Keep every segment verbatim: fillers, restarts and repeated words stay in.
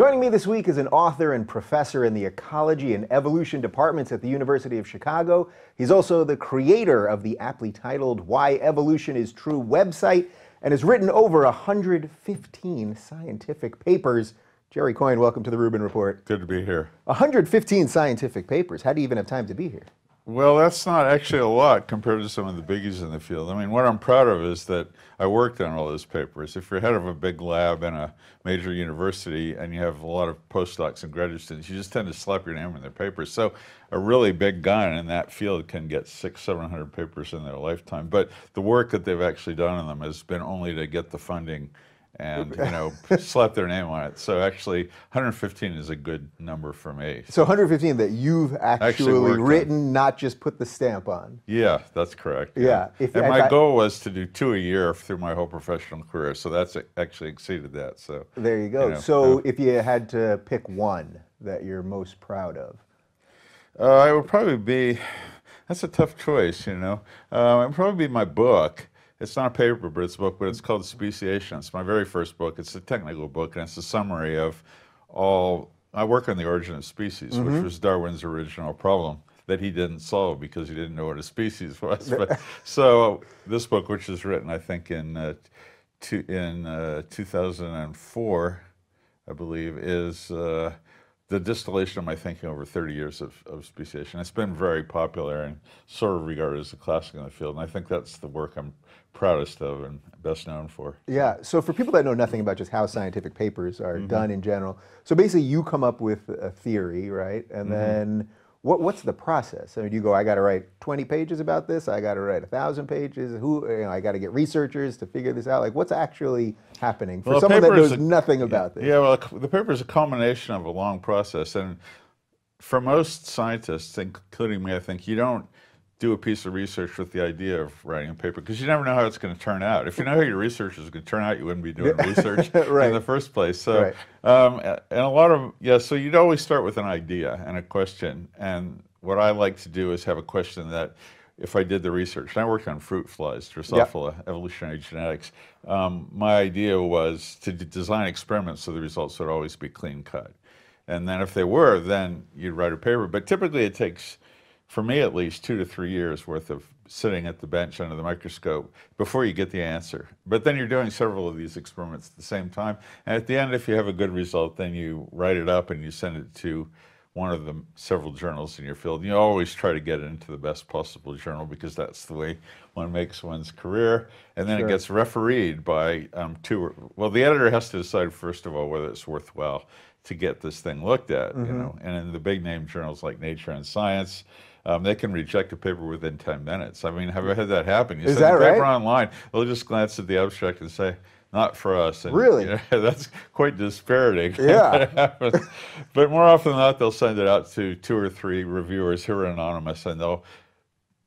Joining me this week is an author and professor in the ecology and evolution departments at the University of Chicago. He's also the creator of the aptly titled Why Evolution is True website and has written over one hundred fifteen scientific papers. Jerry Coyne, welcome to The Rubin Report. Good to be here. one hundred fifteen scientific papers. How do you even have time to be here? Well, that's not actually a lot compared to some of the biggies in the field. I mean, what I'm proud of is that I worked on all those papers. If you're head of a big lab in a major university and you have a lot of postdocs and graduate students, you just tend to slap your name in their papers. So a really big gun in that field can get six, seven hundred papers in their lifetime. But the work that they've actually done on them has been only to get the funding and, you know, slap their name on it. So actually, one hundred fifteen is a good number for me. So one hundred fifteen that you've actually, actually written, on. Not just put the stamp on. Yeah, that's correct. Yeah. yeah. If, and my I, goal was to do two a year through my whole professional career. So that's actually exceeded that. So there you go. You know, so uh, if you had to pick one that you're most proud of, uh, it would probably be. That's a tough choice, you know. Uh, it would probably be my book. It's not a paper, but it's a book, but it's called Speciation. It's my very first book. It's a technical book, and it's a summary of all... I work on the origin of species, mm-hmm. which was Darwin's original problem that he didn't solve because he didn't know what a species was. But, so this book, which was written, I think, in, uh, to, in uh, two thousand four, I believe, is... Uh, the distillation of my thinking over thirty years of, of speciation. It's been very popular and sort of regarded as a classic in the field, and I think that's the work I'm proudest of and best known for. Yeah, so for people that know nothing about just how scientific papers are mm-hmm. done in general, so basically you come up with a theory, right? And mm-hmm. then what, what's the process? I mean, you go, I gotta write twenty pages about this, I gotta write one thousand pages, Who, you know, I gotta get researchers to figure this out, like what's actually happening for well, someone that knows a, nothing about this? Yeah, well, the paper is a culmination of a long process, and for most scientists, including me, I think, you don't do a piece of research with the idea of writing a paper because you never know how it's going to turn out. If you know how your research is going to turn out, you wouldn't be doing research right. in the first place. So, right. um, and a lot of, yeah, so you'd always start with an idea and a question, and what I like to do is have a question that if I did the research, and I worked on fruit flies, Drosophila, yep. evolutionary genetics, um, my idea was to d design experiments so the results would always be clean cut. And then if they were, then you'd write a paper. But typically it takes, for me at least, two to three years worth of sitting at the bench under the microscope before you get the answer. But then you're doing several of these experiments at the same time. And at the end, if you have a good result, then you write it up and you send it to one of the several journals in your field. You always try to get into the best possible journal because that's the way one makes one's career. And then sure. it gets refereed by um, two, or, well, the editor has to decide first of all whether it's worthwhile to get this thing looked at, mm-hmm. you know. And in the big name journals like Nature and Science, Um, they can reject a paper within ten minutes. I mean, have I had that happen? You Is that right? You send a paper online, they'll just glance at the abstract and say, not for us. And, really? You know, that's quite dispiriting. Yeah. But more often than not, they'll send it out to two or three reviewers who are anonymous, and they'll,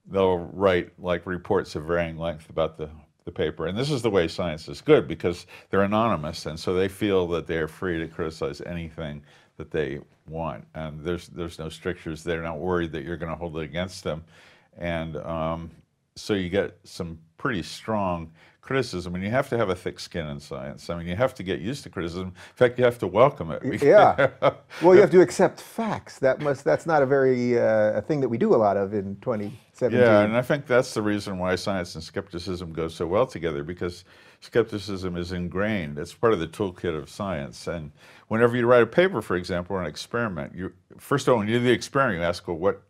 they'll write like reports of varying length about the the paper. And this is the way science is good, because they're anonymous, and so they feel that they're free to criticize anything that they want. And there's there's no strictures. They're not worried that you're going to hold it against them. And um, so you get some pretty strong criticism, and you have to have a thick skin in science. I mean, you have to get used to criticism. In fact, you have to welcome it. Yeah. Well, you have to accept facts. That must, that's not a very uh, a thing that we do a lot of in twenty seventeen. Yeah, and I think that's the reason why science and skepticism go so well together, because skepticism is ingrained. It's part of the toolkit of science. And whenever you write a paper, for example, or an experiment, you first of all, when you do the experiment, you ask, well, what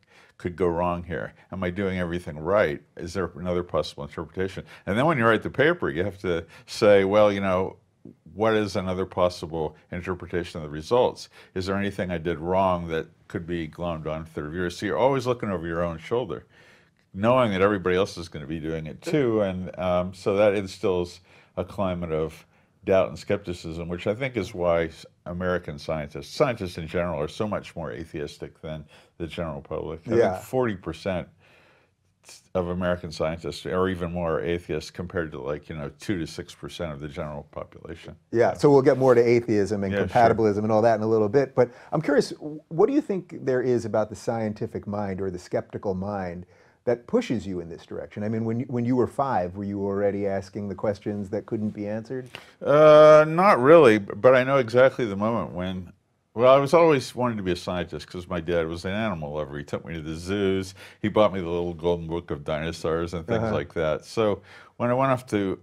could go wrong here? Am I doing everything right? Is there another possible interpretation? And then when you write the paper, you have to say, well, you know, what is another possible interpretation of the results? Is there anything I did wrong that could be glommed on to the reviewers? So you're always looking over your own shoulder, knowing that everybody else is going to be doing it too. And um, so that instills a climate of doubt and skepticism, which I think is why American scientists, scientists in general, are so much more atheistic than the general public. I yeah. think forty percent of American scientists are even more atheists compared to, like, you know, two to six percent of the general population. Yeah, so we'll get more to atheism and yeah, compatibilism sure. and all that in a little bit. But I'm curious, what do you think there is about the scientific mind or the skeptical mind that pushes you in this direction? I mean, when you, when you were five, were you already asking the questions that couldn't be answered? Uh, not really, but I know exactly the moment when Well, I was always wanting to be a scientist because my dad was an animal lover. He took me to the zoos. He bought me the little golden book of dinosaurs and things uh-huh. like that. So when I went off to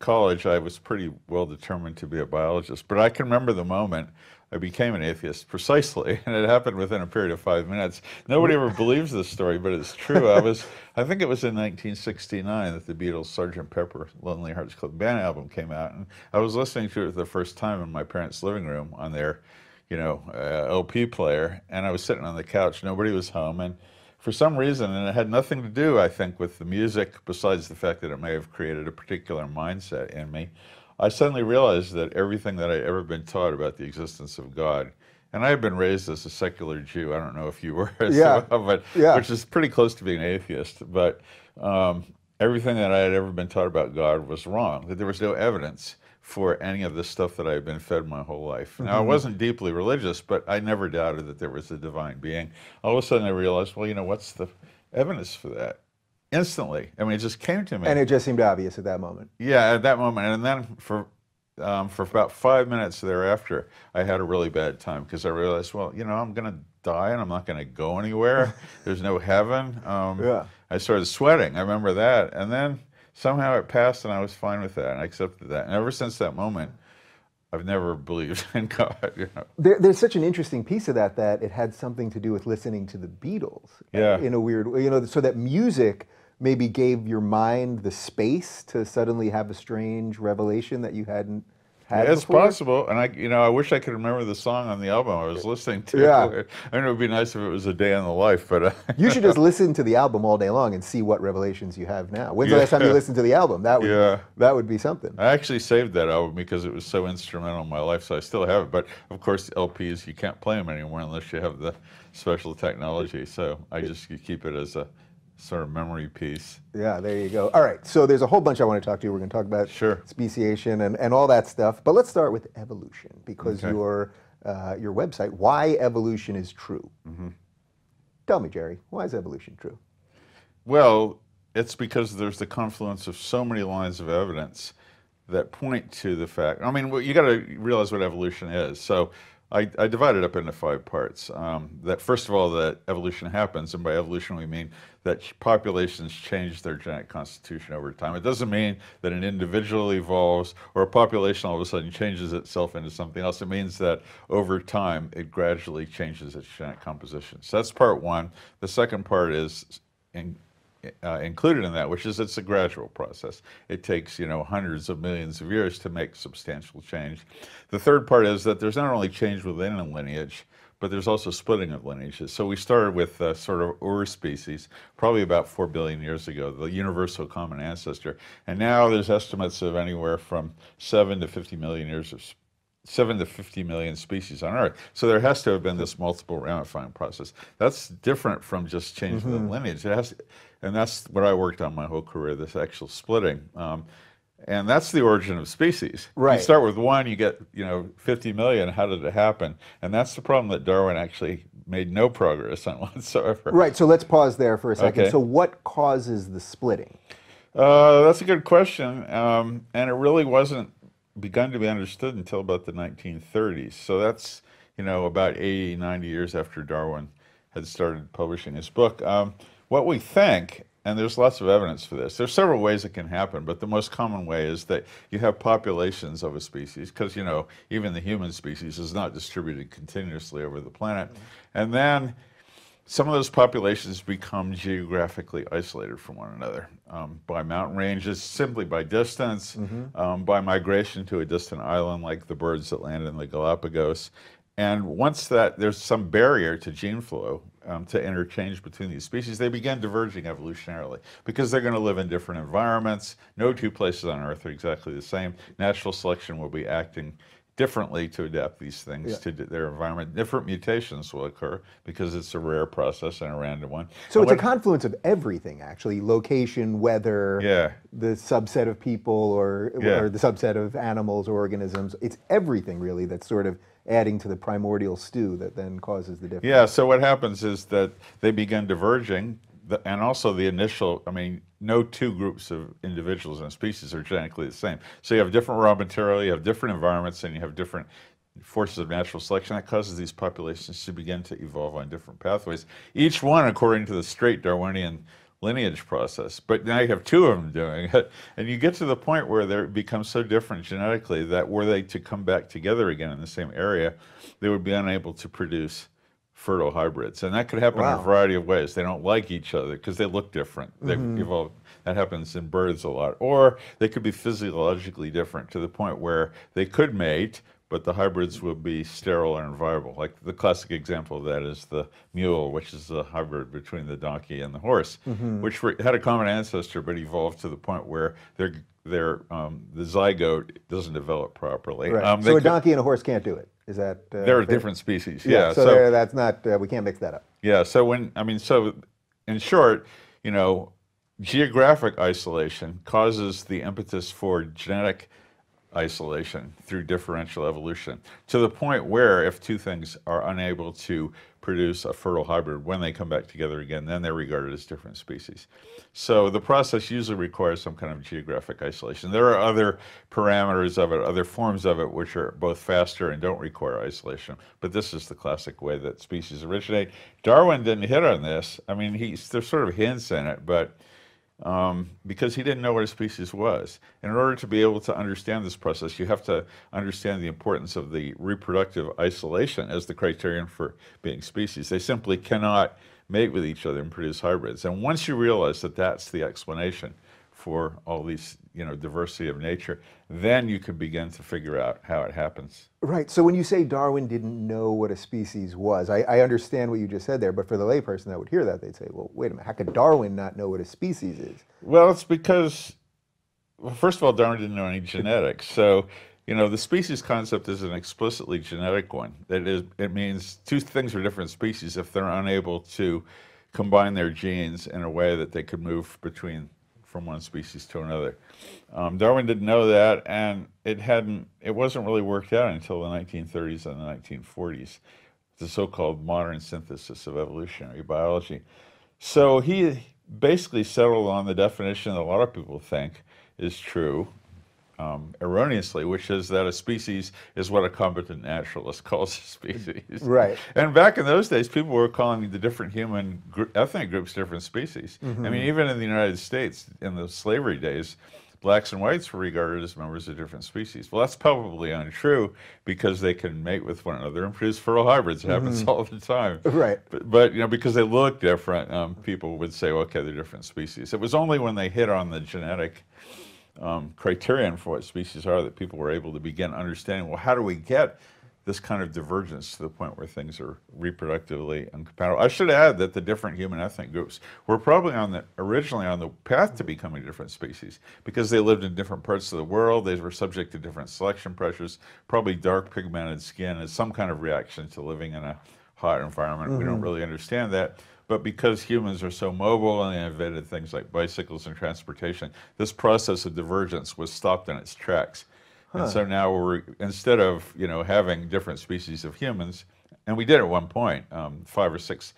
college, I was pretty well determined to be a biologist. But I can remember the moment I became an atheist, precisely, and it happened within a period of five minutes. Nobody ever believes this story, but it's true. I was, I think it was in nineteen sixty-nine that the Beatles' Sergeant Pepper's Lonely Hearts Club Band album came out, and I was listening to it for the first time in my parents' living room on their, you know, uh, L P player, and I was sitting on the couch. Nobody was home, and for some reason, and it had nothing to do, I think, with the music, besides the fact that it may have created a particular mindset in me, I suddenly realized that everything that I'd ever been taught about the existence of God, and I had been raised as a secular Jew, I don't know if you were, yeah. so, but, yeah. which is pretty close to being an atheist, but um, everything that I had ever been taught about God was wrong, that there was no evidence for any of the stuff that I had been fed my whole life. Now, mm-hmm. I wasn't deeply religious, but I never doubted that there was a divine being. All of a sudden I realized, well, you know, what's the evidence for that? Instantly. I mean, it just came to me. And it just seemed obvious at that moment. Yeah, at that moment. And then for um, for about five minutes thereafter, I had a really bad time because I realized, well, you know, I'm going to die and I'm not going to go anywhere. There's no heaven. Um, yeah. I started sweating. I remember that. And then somehow it passed and I was fine with that and I accepted that. And ever since that moment, I've never believed in God. You know. there, there's such an interesting piece of that, that it had something to do with listening to the Beatles. Yeah. In a weird way, you know, so that music maybe gave your mind the space to suddenly have a strange revelation that you hadn't had yeah, it's before. Possible, and I, you know, I wish I could remember the song on the album I was listening to. Yeah. I mean, it would be nice if it was a day in the life, but... Uh, you should just listen to the album all day long and see what revelations you have now. When's yeah. the last time you listened to the album? That would, yeah. that would be something. I actually saved that album because it was so instrumental in my life, so I still have it, but of course L Ps, you can't play them anymore unless you have the special technology, so I just keep it as a sort of memory piece. Yeah, there you go. All right, so there's a whole bunch I want to talk to you. We're going to talk about sure. speciation and, and all that stuff, but let's start with evolution, because okay. your, uh, your website, Why Evolution is True. Mm-hmm. Tell me, Jerry, why is evolution true? Well, it's because there's the confluence of so many lines of evidence that point to the fact, I mean, you got to realize what evolution is. So I, I divide it up into five parts. Um, that first of all, that evolution happens, and by evolution we mean that populations change their genetic constitution over time. It doesn't mean that an individual evolves or a population all of a sudden changes itself into something else. It means that over time it gradually changes its genetic composition. So that's part one. The second part is in, uh, included in that, which is it's a gradual process. It takes, you know, hundreds of millions of years to make substantial change. The third part is that there's not only change within a lineage, but there's also splitting of lineages. So we started with uh, sort of Ur species, probably about four billion years ago, the universal common ancestor. And now there's estimates of anywhere from seven to fifty million years of seven to fifty million species on Earth. So there has to have been this multiple ramifying process. That's different from just changing mm-hmm. the lineage. It has, to, and that's what I worked on my whole career. This actual splitting. Um, And that's the origin of species. Right. You start with one, you get, you know, fifty million. How did it happen? And that's the problem that Darwin actually made no progress on whatsoever. Right. So let's pause there for a second. Okay. So what causes the splitting? Uh, that's a good question. Um, and it really wasn't begun to be understood until about the nineteen thirties. So that's, you know, about eighty, ninety years after Darwin had started publishing his book. Um, what we think, and there's lots of evidence for this. There's several ways it can happen, but the most common way is that you have populations of a species, because, you know, even the human species is not distributed continuously over the planet. And then some of those populations become geographically isolated from one another um, by mountain ranges, simply by distance, mm-hmm. um, by migration to a distant island like the birds that landed in the Galapagos. And once that there's some barrier to gene flow, Um, to interchange between these species, they begin diverging evolutionarily because they're going to live in different environments. No two places on Earth are exactly the same. Natural selection will be acting differently to adapt these things yeah. to their environment. Different mutations will occur because it's a rare process and a random one. So and it's a confluence of everything, actually. Location, weather, yeah. the subset of people or, yeah. or the subset of animals or organisms. It's everything, really, that's sort of adding to the primordial stew that then causes the difference. Yeah, so what happens is that they begin diverging, and also the initial, I mean, no two groups of individuals and species are genetically the same. So you have different raw material, you have different environments, and you have different forces of natural selection that causes these populations to begin to evolve on different pathways, each one according to the straight Darwinian lineage process. But now you have two of them doing it, and you get to the point where they become so different genetically that were they to come back together again in the same area, they would be unable to produce fertile hybrids. And that could happen wow. in a variety of ways. They don't like each other because they look different. They mm-hmm. evolve. That happens in birds a lot. Or they could be physiologically different to the point where they could mate, but the hybrids would be sterile and unviable. Like the classic example of that is the mule, which is a hybrid between the donkey and the horse, mm-hmm. which were, had a common ancestor, but evolved to the point where their, their, um, the zygote doesn't develop properly. Right. Um, so a could, donkey and a horse can't do it? Is that? Uh, they're fair? Different species, yeah. yeah so so that's not, uh, we can't mix that up. Yeah, so when, I mean, so in short, you know, geographic isolation causes the impetus for genetic isolation through differential evolution, to the point where if two things are unable to produce a fertile hybrid, when they come back together again, then they're regarded as different species. So the process usually requires some kind of geographic isolation. There are other parameters of it, other forms of it, which are both faster and don't require isolation, but this is the classic way that species originate. Darwin didn't hit on this. I mean, he there's sort of hints in it, but Um, because he didn't know what a species was. And in order to be able to understand this process, you have to understand the importance of the reproductive isolation as the criterion for being species. They simply cannot mate with each other and produce hybrids. And once you realize that that's the explanation for all these, you know, diversity of nature, then you can begin to figure out how it happens. Right, so when you say Darwin didn't know what a species was, I, I understand what you just said there, but for the layperson that would hear that, they'd say, well, wait a minute, how could Darwin not know what a species is? Well, it's because, well, first of all, Darwin didn't know any genetics. So, you know, the species concept is an explicitly genetic one. It, is, it means two things are different species if they're unable to combine their genes in a way that they could move between from one species to another. Um, Darwin didn't know that, and it hadn't, it wasn't really worked out until the nineteen thirties and the nineteen forties, the so-called modern synthesis of evolutionary biology. So he basically settled on the definition that a lot of people think is true, um, erroneously, which is that a species is what a competent naturalist calls a species. Right. And back in those days, people were calling the different human gr ethnic groups different species. Mm-hmm. I mean, even in the United States, in the slavery days, blacks and whites were regarded as members of different species. Well, that's probably untrue because they can mate with one another and produce fertile hybrids. It happens mm-hmm. all the time. Right. But, but, you know, because they look different, um, people would say, okay, they're different species. It was only when they hit on the genetic Um, criterion for what species are that people were able to begin understanding, well, how do we get this kind of divergence to the point where things are reproductively incompatible? I should add that the different human ethnic groups were probably on the, originally on the path to becoming different species because they lived in different parts of the world, they were subject to different selection pressures, probably dark pigmented skin is some kind of reaction to living in a hot environment. Mm-hmm. We don't really understand that. But because humans are so mobile and they invented things like bicycles and transportation, this process of divergence was stopped in its tracks. Huh. And so now we're, instead of, you know, having different species of humans, and we did at one point, um, five or six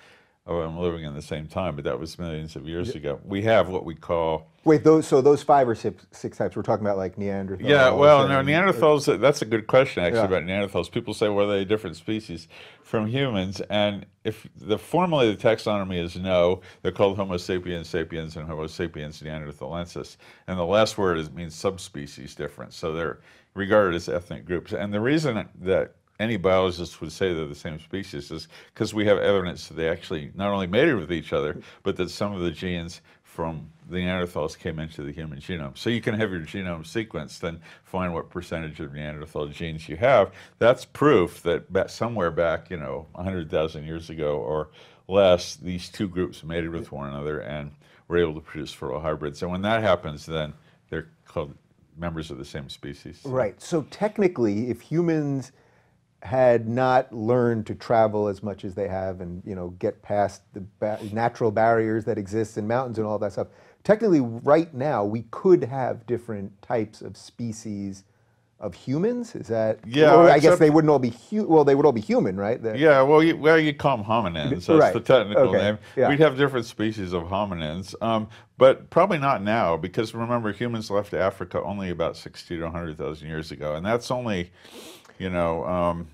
of them living in the same time, but that was millions of years ago, we have what we call... Wait, those, so those five or six, six types, we're talking about like Neanderthals? Yeah, well, no, Neanderthals, or, that's a good question actually yeah. about Neanderthals. People say, well, are they different species from humans? And if the formally the taxonomy is no, they're called Homo sapiens sapiens and Homo sapiens neanderthalensis. And the last word is, means subspecies difference. So they're regarded as ethnic groups. And the reason that any biologist would say they're the same species is because we have evidence that they actually not only mated with each other, but that some of the genes from the Neanderthals came into the human genome. So you can have your genome sequenced and find what percentage of Neanderthal genes you have. That's proof that somewhere back, you know, one hundred thousand years ago or less, these two groups mated with one another and were able to produce fertile hybrids. And when that happens, then they're called members of the same species. Right. So technically, if humans had not learned to travel as much as they have and, you know, get past the ba natural barriers that exist in mountains and all that stuff, technically right now we could have different types of species of humans? Is that? Yeah. Well, I guess they wouldn't all be hu well, they would all be human, right? They're, yeah. Well, you, well, you call them hominins. That's right. The technical okay. name. Yeah. We'd have different species of hominins, um, but probably not now, because remember, humans left Africa only about sixty to a hundred thousand years ago, and that's only, you know, um,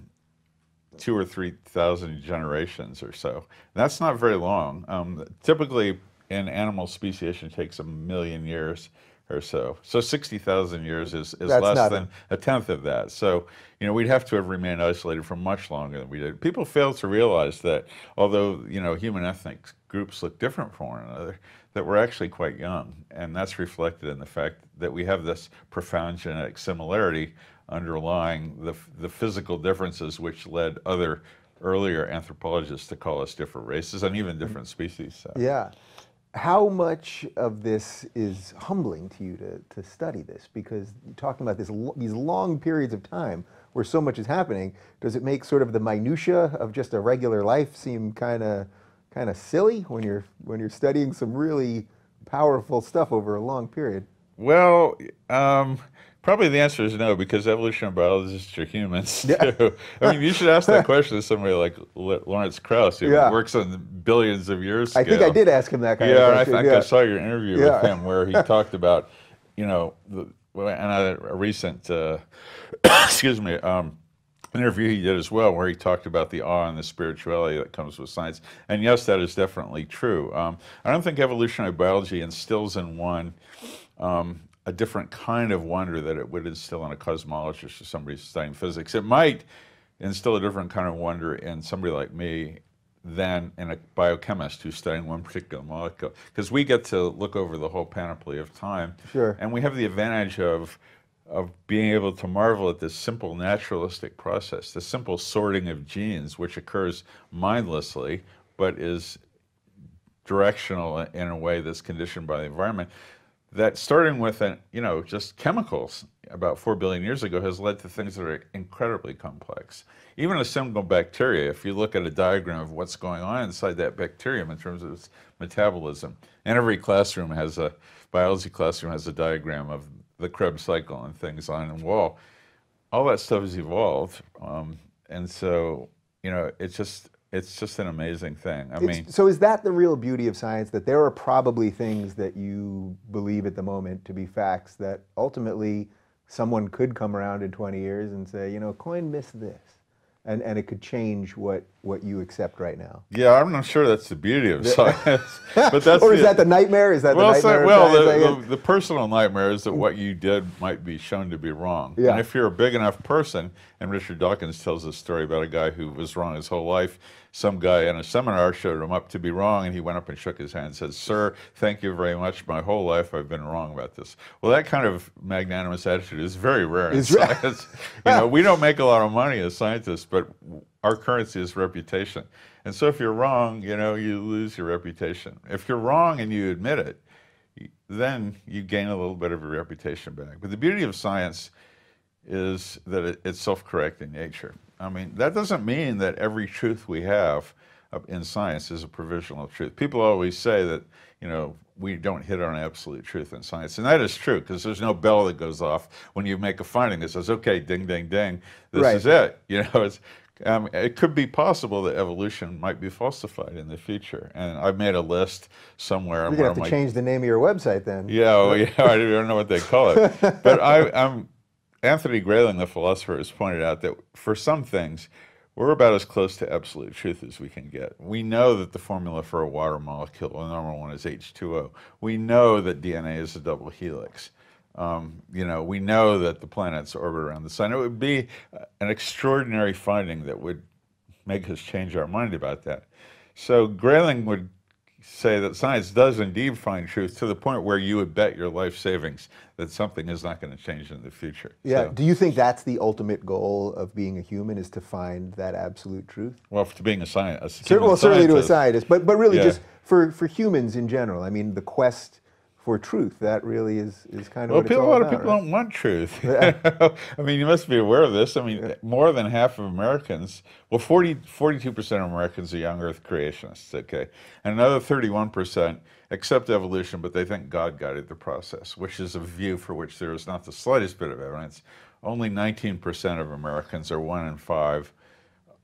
two or three thousand generations or so. And that's not very long. Um, typically, in animal speciation, takes a million years. Or so. So sixty thousand years is, is less than a tenth of that. So, you know, we'd have to have remained isolated for much longer than we did. People fail to realize that, although, you know, human ethnic groups look different from one another, that we're actually quite young. And that's reflected in the fact that we have this profound genetic similarity underlying the, the physical differences which led other earlier anthropologists to call us different races and even different species. So. Yeah. How much of this is humbling to you to, to study this? Because you're talking about this, these long periods of time where so much is happening, does it make sort of the minutia of just a regular life seem kind of kind of silly when you're when you're studying some really powerful stuff over a long period? Well, um, probably the answer is no, because evolutionary biologists are humans too. Yeah. I mean, you should ask that question to somebody like Lawrence Krauss, who yeah. works on billions of years ago. I think I did ask him that kind yeah, of question. I think yeah, I saw your interview yeah. with him where he talked about, you know, the, and a, a recent, uh, excuse me, um, interview he did as well, where he talked about the awe and the spirituality that comes with science. And yes, that is definitely true. Um, I don't think evolutionary biology instills in one um, a different kind of wonder that it would instill in a cosmologist or somebody studying physics. It might instill a different kind of wonder in somebody like me than in a biochemist who's studying one particular molecule. Because we get to look over the whole panoply of time. Sure. And we have the advantage of, of being able to marvel at this simple naturalistic process, the simple sorting of genes, which occurs mindlessly, but is directional in a way that's conditioned by the environment. That starting with, an, you know, just chemicals about four billion years ago has led to things that are incredibly complex. Even a single bacteria, if you look at a diagram of what's going on inside that bacterium in terms of its metabolism, and every classroom has a, biology classroom has a diagram of the Krebs cycle and things on the wall. All that stuff has evolved. Um, and so, you know, it's just, it's just an amazing thing. I it's, mean, so is that the real beauty of science, that there are probably things that you believe at the moment to be facts that ultimately someone could come around in twenty years and say, you know, Coyne missed this, and and it could change what what you accept right now? Yeah, I'm not sure that's the beauty of science, but that's or is the, that the nightmare? Is that well, the nightmare? So, well, the, the, the personal nightmare is that what you did might be shown to be wrong. Yeah. And if you're a big enough person, and Richard Dawkins tells a story about a guy who was wrong his whole life. Some guy in a seminar showed him up to be wrong, and he went up and shook his hand and said, "Sir, thank you very much. My whole life I've been wrong about this." Well, that kind of magnanimous attitude is very rare in it's science. You know, we don't make a lot of money as scientists, but our currency is reputation. And so if you're wrong, you know, you lose your reputation. If you're wrong and you admit it, then you gain a little bit of your reputation back. But the beauty of science is that it, it's self-correcting nature. I mean, that doesn't mean that every truth we have in science is a provisional truth. People always say that, you know, we don't hit on absolute truth in science. And that is true, because there's no bell that goes off when you make a finding that says, okay, ding, ding, ding, this right. is it. You know, it's, um, it could be possible that evolution might be falsified in the future. And I've made a list somewhere. You're going to have to my, change the name of your website then. Yeah, well, yeah, I don't know what they call it. But I, I'm... Anthony Grayling, the philosopher, has pointed out that for some things, we're about as close to absolute truth as we can get. We know that the formula for a water molecule, a normal one, is H two O. We know that D N A is a double helix. Um, you know, we know that the planets orbit around the sun. It would be an extraordinary finding that would make us change our mind about that. So Grayling would say that science does indeed find truth to the point where you would bet your life savings that something is not going to change in the future. Yeah. So, do you think that's the ultimate goal of being a human, is to find that absolute truth? Well, to being a, sci a Cer well, scientist. Well, certainly to a scientist, but, but really yeah. just for, for humans in general. I mean, the quest for truth, that really is, is kind of well, what people, it's all about. A lot of people right? don't want truth. Yeah. I mean, you must be aware of this. I mean, yeah. more than half of Americans, well, forty, forty-two percent of Americans are young earth creationists, okay? And another thirty-one percent accept evolution, but they think God guided the process, which is a view for which there is not the slightest bit of evidence, only nineteen percent of Americans, or one in five,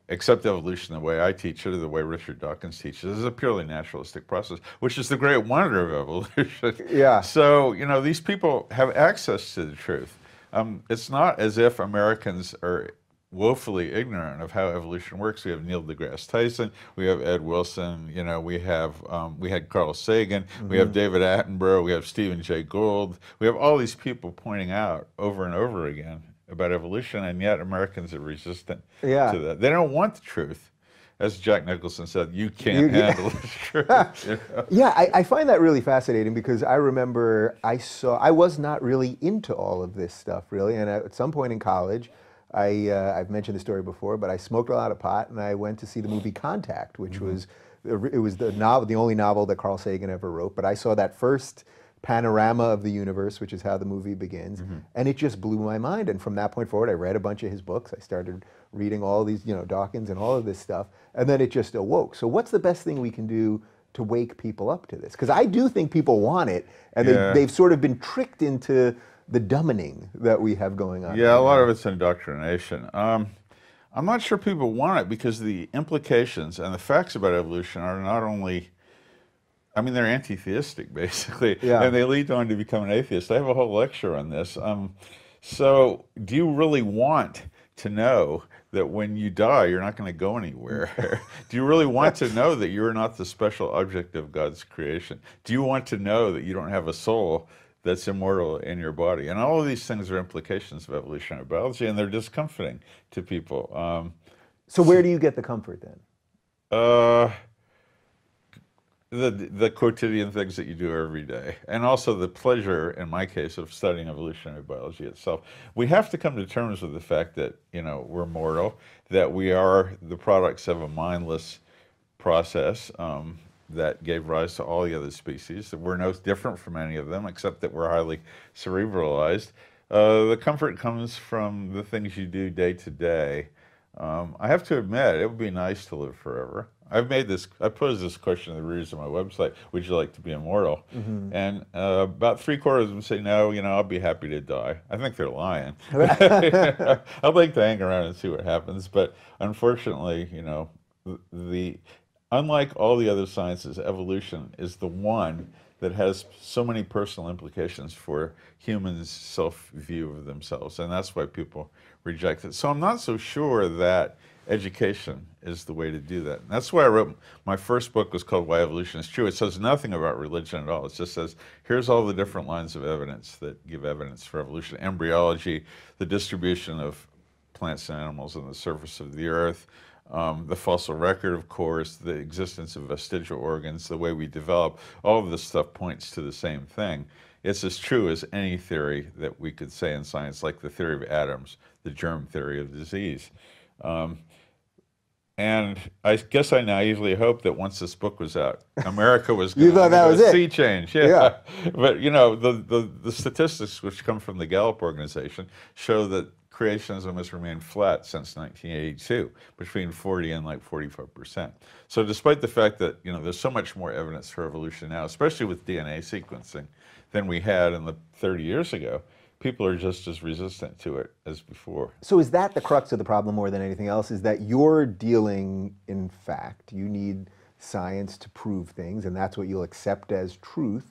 accept evolution the way I teach it or the way Richard Dawkins teaches. This is a purely naturalistic process, which is the great wonder of evolution. Yeah. So, you know, these people have access to the truth. Um, it's not as if Americans are woefully ignorant of how evolution works. We have Neil deGrasse Tyson, we have Ed Wilson, you know, we have, um, we had Carl Sagan, mm-hmm. we have David Attenborough, we have Stephen Jay Gould. We have all these people pointing out over and over again about evolution, and yet Americans are resistant yeah. to that. They don't want the truth. As Jack Nicholson said, you can't you, handle the truth. You know? Yeah, I, I find that really fascinating, because I remember I saw, I was not really into all of this stuff, really, and at some point in college, I, uh, I've mentioned the story before, but I smoked a lot of pot, and I went to see the movie Contact, which mm-hmm. was, it was the novel, the only novel that Carl Sagan ever wrote, but I saw that first panorama of the universe, which is how the movie begins, mm-hmm. and it just blew my mind, and from that point forward, I read a bunch of his books, I started reading all these, you know, Dawkins and all of this stuff, and then it just awoke. So what's the best thing we can do to wake people up to this? Because I do think people want it, and yeah. they, they've sort of been tricked into the dumbing that we have going on. Yeah, a lot of it's indoctrination. Um, I'm not sure people want it because the implications and the facts about evolution are not only, I mean, they're anti-theistic, basically, yeah. and they lead on to become an atheist. I have a whole lecture on this. Um, so do you really want to know that when you die, you're not going to go anywhere? Do you really want to know that you're not the special object of God's creation? Do you want to know that you don't have a soul that's immortal in your body? And all of these things are implications of evolutionary biology, and they're discomforting to people. Um, so where do you get the comfort then? Uh, the, the quotidian things that you do every day, and also the pleasure, in my case, of studying evolutionary biology itself. We have to come to terms with the fact that, you know, we're mortal, that we are the products of a mindless process, um, that gave rise to all the other species, that we're no different from any of them, except that we're highly cerebralized. Uh, the comfort comes from the things you do day to day. Um, I have to admit, it would be nice to live forever. I've made this, I posed this question to the readers of my website, would you like to be immortal? Mm-hmm. And uh, about three quarters of them say, no, you know, I'll be happy to die. I think they're lying. I'd like to hang around and see what happens, but unfortunately, you know, the, unlike all the other sciences, evolution is the one that has so many personal implications for humans' self-view of themselves, and that's why people reject it. So I'm not so sure that education is the way to do that. And that's why I wrote, my first book was called Why Evolution is True. It says nothing about religion at all. It just says, here's all the different lines of evidence that give evidence for evolution. Embryology, the distribution of plants and animals on the surface of the earth, Um, the fossil record, of course, the existence of vestigial organs, the way we develop, all of this stuff points to the same thing. It's as true as any theory that we could say in science, like the theory of atoms, the germ theory of disease. Um, and I guess I naively hoped that once this book was out, America was going to be a sea change. Yeah. yeah. But, you know, the, the, the statistics which come from the Gallup organization show that creationism has remained flat since nineteen eighty-two, between forty and like forty-five percent. So despite the fact that, you know, there's so much more evidence for evolution now, especially with D N A sequencing, than we had in the thirty years ago, people are just as resistant to it as before. So is that the crux of the problem more than anything else, is that you're dealing in fact, you need science to prove things, and that's what you'll accept as truth,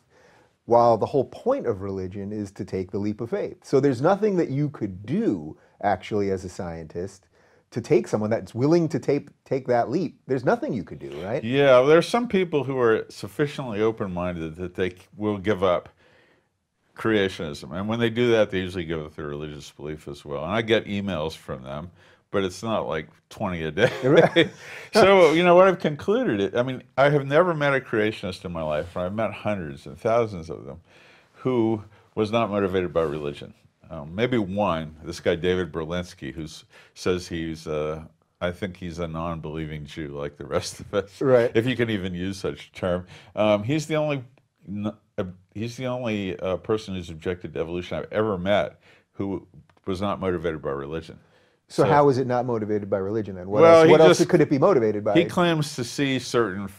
while the whole point of religion is to take the leap of faith. So there's nothing that you could do, actually, as a scientist, to take someone that's willing to take, take that leap. There's nothing you could do, right? Yeah, there are some people who are sufficiently open-minded that they will give up creationism. And when they do that, they usually give up their religious belief as well. And I get emails from them, but it's not like twenty a day. So, you know, what I've concluded, I mean, I have never met a creationist in my life, and I've met hundreds and thousands of them, who was not motivated by religion. Um, maybe one, this guy David Berlinski, who says he's, uh, I think he's a non-believing Jew like the rest of us, right. if you can even use such a term. Um, he's the only, he's the only uh, person who's objected to evolution I've ever met who was not motivated by religion. So, so how is it not motivated by religion then? What, well, else, what just, else could it be motivated by? He claims to see certain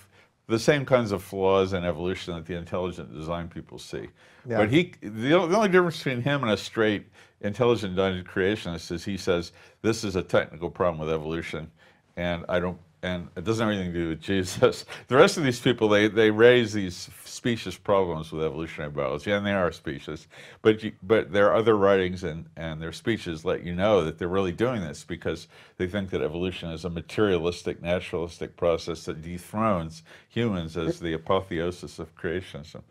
the same kinds of flaws in evolution that the intelligent design people see. Yeah. But he, the, the only difference between him and a straight intelligent design creationist is he says, this is a technical problem with evolution, and I don't, and it doesn't have anything to do with Jesus. The rest of these people, they, they raise these specious problems with evolutionary biology, and they are specious. But you, but their other writings and, and their speeches let you know that they're really doing this because they think that evolution is a materialistic, naturalistic process that dethrones humans as the apotheosis of creationism.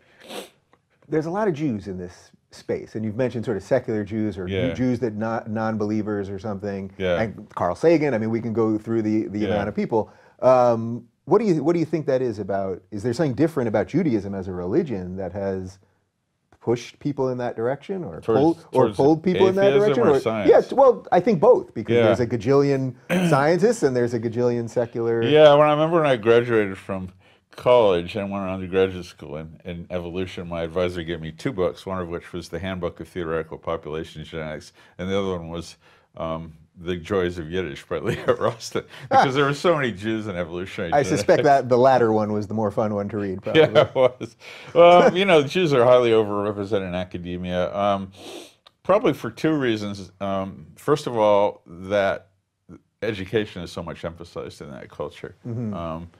There's a lot of Jews in this space, and you've mentioned sort of secular Jews or yeah. Jews that not non-believers or something. Yeah. And Carl Sagan. I mean, we can go through the the yeah. amount of people. Um, what do you what do you think that is about? Is there something different about Judaism as a religion that has pushed people in that direction, or towards, pulled, or pulled people in that direction? Or, or science? Yes. Well, I think both, because yeah. there's a gajillion scientists and there's a gajillion secular. Yeah. When I remember when I graduated from college and went on to graduate school in, in evolution, my advisor gave me two books, one of which was The Handbook of Theoretical Population Genetics, and the other one was um, The Joys of Yiddish by Leah Rosten, because there were so many Jews in evolutionary genetics. I suspect that the latter one was the more fun one to read, probably. Yeah, it was. Well, you know, Jews are highly overrepresented in academia, um, probably for two reasons. Um, first of all, that education is so much emphasized in that culture. Mm-hmm. um,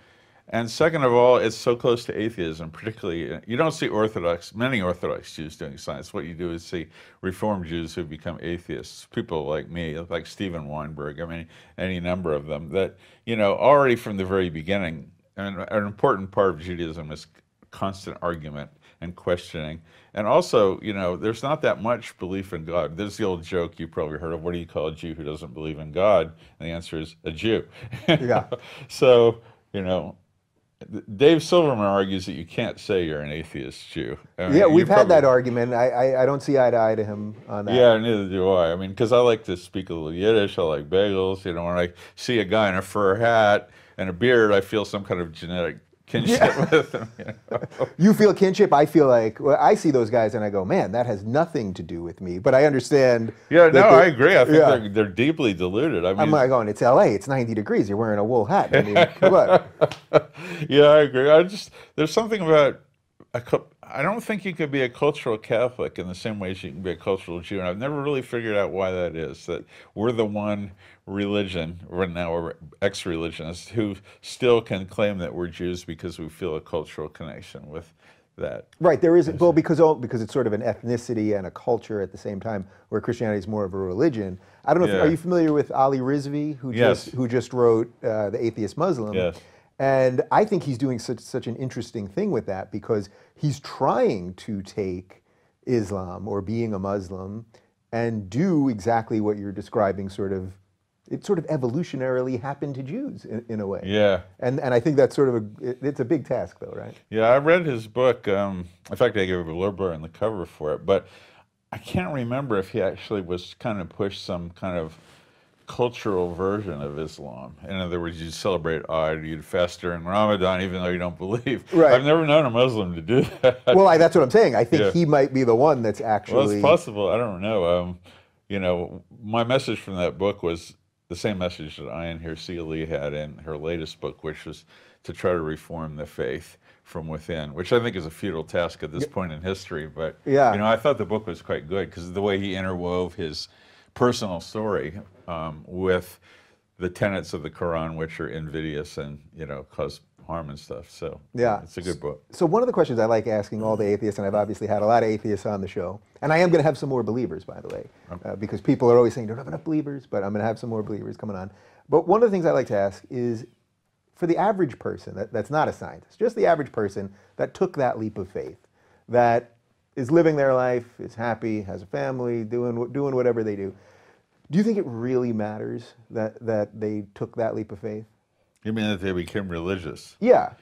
And second of all, it's so close to atheism, particularly. You don't see Orthodox, many Orthodox Jews doing science. What you do is see Reformed Jews who become atheists, people like me, like Steven Weinberg, I mean, any number of them, that, you know, already from the very beginning, and an important part of Judaism is constant argument and questioning. And also, you know, there's not that much belief in God. There's the old joke you probably heard of, what do you call a Jew who doesn't believe in God? And the answer is a Jew. Yeah. So, you know, Dave Silverman argues that you can't say you're an atheist Jew. I mean, yeah, we've had that argument. I, I I don't see eye to eye to him on that. Yeah, neither do I. I mean, because I like to speak a little Yiddish. I like bagels. You know, when I see a guy in a fur hat and a beard, I feel some kind of genetic kinship yeah. with him. You know? You feel kinship. I feel like, well, I see those guys and I go, man, that has nothing to do with me. But I understand. Yeah, no, I agree. I think yeah. they're, they're deeply deluded. I mean, I'm like, going, it's L A, it's ninety degrees. You're wearing a wool hat. I mean, what? Yeah, I agree. I just, there's something about, a, I don't think you could be a cultural Catholic in the same way as you can be a cultural Jew. And I've never really figured out why that is, that we're the one religion, or now we're ex-religionists, who still can claim that we're Jews because we feel a cultural connection with that. Right, there is, well, because, oh, because it's sort of an ethnicity and a culture at the same time, where Christianity is more of a religion. I don't know, yeah. if, are you familiar with Ali Rizvi, who, yes. just, who just wrote uh, The Atheist Muslim? Yes. And I think he's doing such, such an interesting thing with that, because he's trying to take Islam or being a Muslim and do exactly what you're describing, sort of, it sort of evolutionarily happened to Jews in, in a way. Yeah. And and I think that's sort of a, it, it's a big task though, right? Yeah, I read his book, um, in fact I gave a blurb blur on the cover for it, but I can't remember if he actually was kind of pushed some kind of cultural version of Islam. In other words, you'd celebrate Eid, you'd fast during Ramadan, even though you don't believe. Right. I've never known a Muslim to do that. Well, I, that's what I'm saying. I think yeah. he might be the one that's actually... Well, it's possible. I don't know. Um, you know, my message from that book was the same message that Ayaan Hirsi Ali had in her latest book, which was to try to reform the faith from within, which I think is a futile task at this yeah. point in history. But, yeah. you know, I thought the book was quite good because of the way he interwove his personal story um, with the tenets of the Quran, which are invidious and, you know, cause harm and stuff. So yeah, it's a good book. So one of the questions I like asking all the atheists, and I've obviously had a lot of atheists on the show, and I am going to have some more believers, by the way, uh, because people are always saying, don't have enough believers, but I'm going to have some more believers coming on. But one of the things I like to ask is, for the average person that, that's not a scientist, just the average person that took that leap of faith, that is living their life, is happy, has a family, doing, doing whatever they do, do you think it really matters that, that they took that leap of faith? You mean that they became religious? Yeah.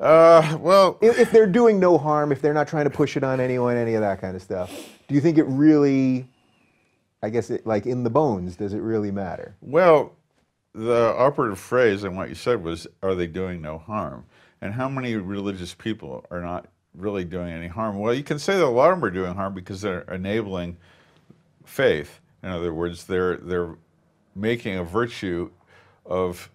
Uh, well... If, if they're doing no harm, if they're not trying to push it on anyone, any of that kind of stuff, do you think it really, I guess, it, like in the bones, does it really matter? Well, the operative phrase in what you said was, are they doing no harm? And how many religious people are not really doing any harm? Well, you can say that a lot of them are doing harm because they're enabling faith. In other words, they're, they're making a virtue of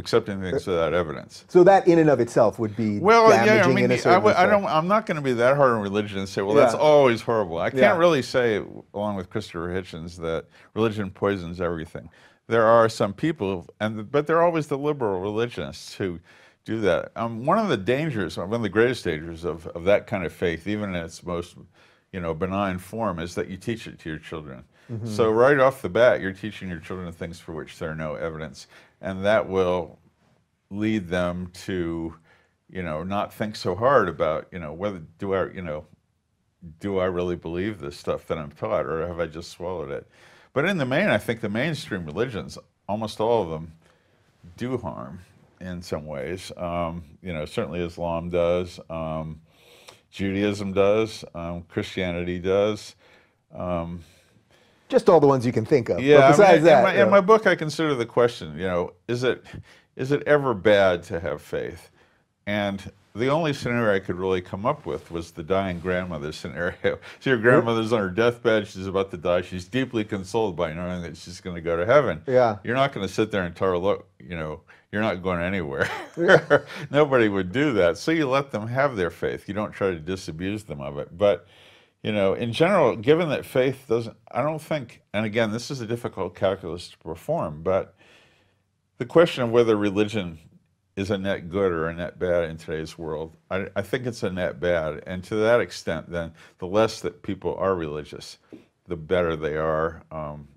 accepting things without evidence. So that in and of itself would be well, damaging yeah, I mean, in a certain way. I don't, I'm not going to be that hard on religion and say, well, yeah. that's always horrible. I can't yeah. really say, along with Christopher Hitchens, that religion poisons everything. There are some people, and but they're always the liberal religionists who do that. Um, one of the dangers, one of the greatest dangers of, of that kind of faith, even in its most you know, benign form, is that you teach it to your children. Mm-hmm. So right off the bat, you're teaching your children things for which there are no evidence, and that will lead them to, you know, not think so hard about, you know, whether do I, you know, do I really believe this stuff that I'm taught, or have I just swallowed it? But in the main, I think the mainstream religions, almost all of them, do harm in some ways. Um, you know, certainly Islam does, um, Judaism does, um, Christianity does. Um, Just all the ones you can think of. Yeah, but besides I mean, that, in, my, you know. in my book, I consider the question: you know, is it is it ever bad to have faith? And the only scenario I could really come up with was the dying grandmother scenario. So your grandmother's on her deathbed; she's about to die. She's deeply consoled by knowing that she's going to go to heaven. Yeah, you're not going to sit there and tell her, look, you know, you're not going anywhere. Yeah. Nobody would do that. So you let them have their faith. You don't try to disabuse them of it, but. You know, in general, given that faith doesn't, I don't think, and again, this is a difficult calculus to perform, but the question of whether religion is a net good or a net bad in today's world, I, I think it's a net bad. And to that extent, then, the less that people are religious, the better they are, um,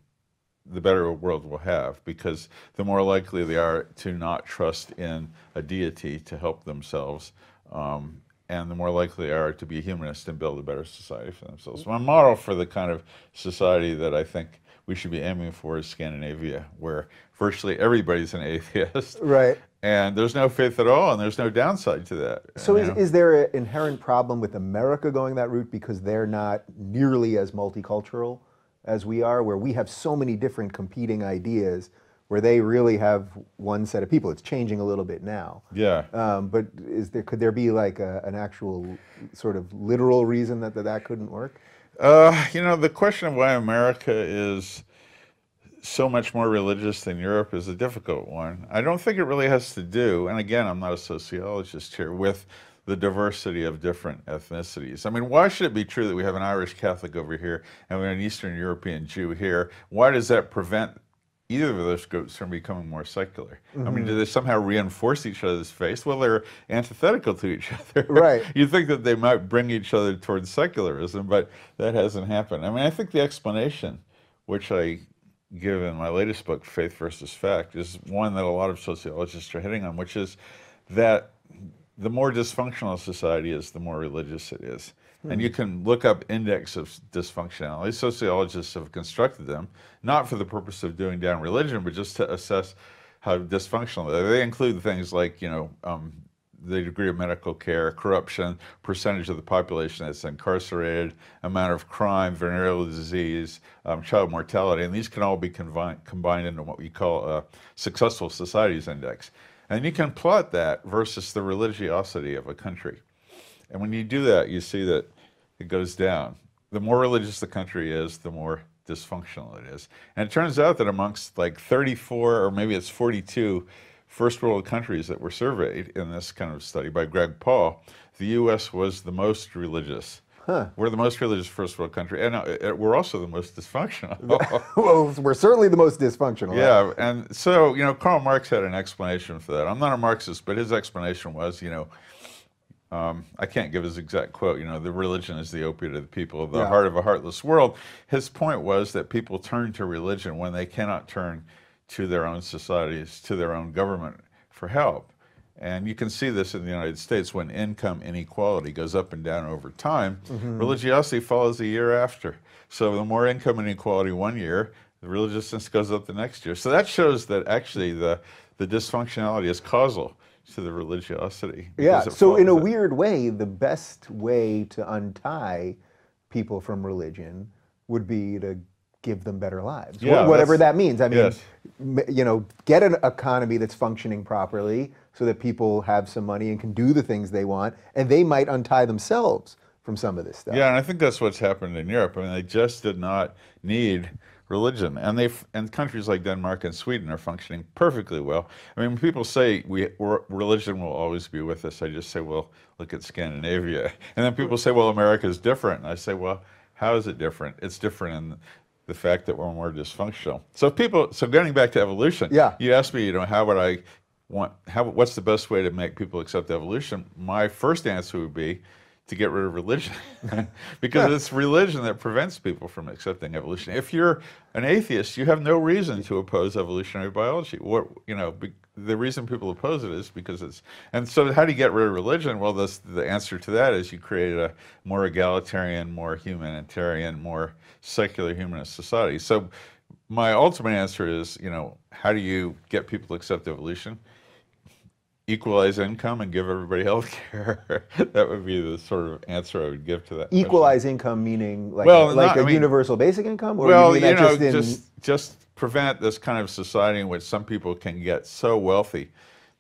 the better a world we'll have, because the more likely they are to not trust in a deity to help themselves, um, and the more likely they are to be a humanist and build a better society for themselves. So my model for the kind of society that I think we should be aiming for is Scandinavia, where virtually everybody's an atheist. Right. And there's no faith at all, and there's no downside to that. So is, is there an inherent problem with America going that route because they're not nearly as multicultural as we are, where we have so many different competing ideas, where they really have one set of people? It's changing a little bit now. Yeah. Um, but is there, could there be like a, an actual sort of literal reason that that, that couldn't work? Uh, you know, the question of why America is so much more religious than Europe is a difficult one. I don't think it really has to do, and again, I'm not a sociologist here, with the diversity of different ethnicities. I mean, why should it be true that we have an Irish Catholic over here and we have an Eastern European Jew here? Why does that prevent either of those groups from becoming more secular? Mm-hmm. I mean, do they somehow reinforce each other's faith? Well, they're antithetical to each other. Right. You'd think that they might bring each other towards secularism, but that hasn't happened. I mean, I think the explanation, which I give in my latest book, Faith versus Fact, is one that a lot of sociologists are hitting on, which is that the more dysfunctional society is, the more religious it is. And you can look up index of dysfunctionality. Sociologists have constructed them, not for the purpose of doing down religion, but just to assess how dysfunctional they are. They include things like, you know, um, the degree of medical care, corruption, percentage of the population that's incarcerated, amount of crime, venereal disease, um, child mortality, and these can all be combined, combined into what we call a successful societies index. And you can plot that versus the religiosity of a country. And when you do that, you see that it goes down. The more religious the country is, the more dysfunctional it is. And it turns out that amongst like thirty-four, or maybe it's forty-two, first world countries that were surveyed in this kind of study by Greg Paul, the U S was the most religious. Huh. We're the most religious first world country, and uh, we're also the most dysfunctional. Well, we're certainly the most dysfunctional. Yeah, right? And so, you know, Karl Marx had an explanation for that. I'm not a Marxist, but his explanation was, you know, Um, I can't give his exact quote, you know, the religion is the opiate of the people, the yeah. heart of a heartless world. His point was that people turn to religion when they cannot turn to their own societies, to their own government for help. And you can see this in the United States when income inequality goes up and down over time, mm-hmm. religiosity follows a year after. So the more income inequality one year, the religiousness goes up the next year. So that shows that actually the, the dysfunctionality is causal to the religiosity. Yeah, so in a weird way, the best way to untie people from religion would be to give them better lives, yeah, whatever that means. I mean, yes. you know, get an economy that's functioning properly so that people have some money and can do the things they want, and they might untie themselves from some of this stuff. Yeah, and I think that's what's happened in Europe. I mean, they just did not need religion. And they and countries like Denmark and Sweden are functioning perfectly well. I mean, when people say we we're, religion will always be with us, I just say, well, look at Scandinavia. And then people say, well, America's different. And I say, well, how is it different? It's different in the fact that we're more dysfunctional. So people, so getting back to evolution, yeah. You asked me, you know, how would I want, how, what's the best way to make people accept evolution? My first answer would be to get rid of religion, because yeah. It's religion that prevents people from accepting evolution. If you're an atheist, you have no reason to oppose evolutionary biology. What, you know, be, the reason people oppose it is because it's, and so how do you get rid of religion? Well, this, the answer to that is you create a more egalitarian, more humanitarian, more secular humanist society. So my ultimate answer is, you know, how do you get people to accept evolution? Equalize income and give everybody health care. That would be the sort of answer I would give to that. Equalize question. Income meaning like, well, like not, a I mean, universal basic income? Or well, you, mean you know, just, in... just, just prevent this kind of society in which some people can get so wealthy.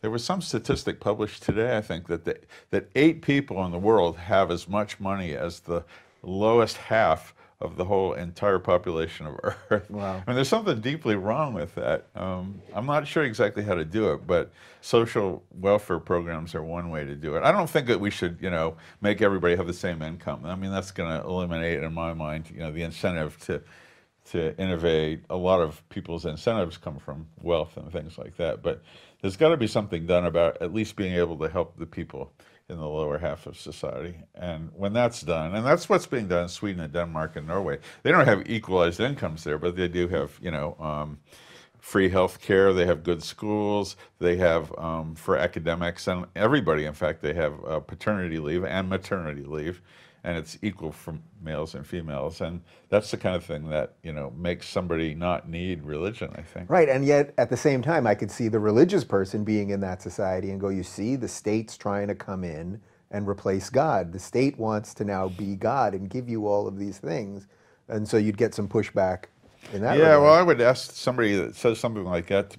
There was some statistic published today, I think, that, the, that eight people in the world have as much money as the lowest half of the whole entire population of Earth. Wow. I mean, there's something deeply wrong with that. Um, I'm not sure exactly how to do it, but social welfare programs are one way to do it. I don't think that we should, you know, make everybody have the same income. I mean, that's going to eliminate, in my mind, you know, the incentive to to innovate. A lot of people's incentives come from wealth and things like that. But there's got to be something done about at least being able to help the people in the lower half of society. And when that's done, and that's what's being done in Sweden and Denmark and Norway. They don't have equalized incomes there, but they do have, you know, um, free health care, they have good schools, they have, um, for academics and everybody, in fact, they have uh, paternity leave and maternity leave, and it's equal for males and females. And that's the kind of thing that, you know, makes somebody not need religion, I think. Right, and yet at the same time, I could see the religious person being in that society and go, you see, the state's trying to come in and replace God. The state wants to now be God and give you all of these things. And so you'd get some pushback in that regard. Yeah, well, I would ask somebody that says something like that to,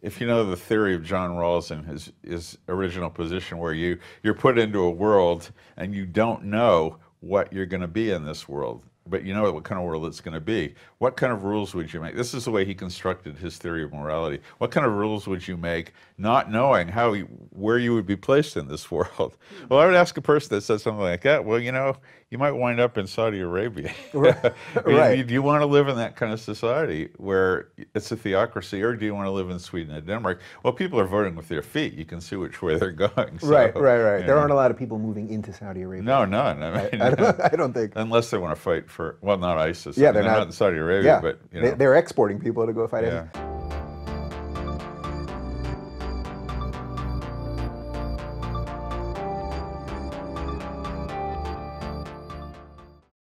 if you know the theory of John Rawls and his, his original position where you, you're put into a world and you don't know what you're going to be in this world, but you know what kind of world it's going to be. What kind of rules would you make? This is the way he constructed his theory of morality. What kind of rules would you make not knowing how you, where you would be placed in this world? Well, I would ask a person that said something like that, well, you know, you might wind up in Saudi Arabia. Right. Right. Do you, do you want to live in that kind of society where it's a theocracy, or do you want to live in Sweden and Denmark? Well, people are voting with their feet. You can see which way they're going. So, right, right, right. There know. aren't a lot of people moving into Saudi Arabia. No, none. I, mean, I, I, don't, I don't think. Unless they want to fight for, well, not ISIS. Yeah, I mean, they're, they're not, not in Saudi Arabia, yeah, but, you know. They're exporting people to go fight ISIS. Yeah.